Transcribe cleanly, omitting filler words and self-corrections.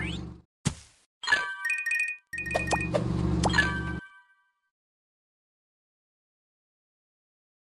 What?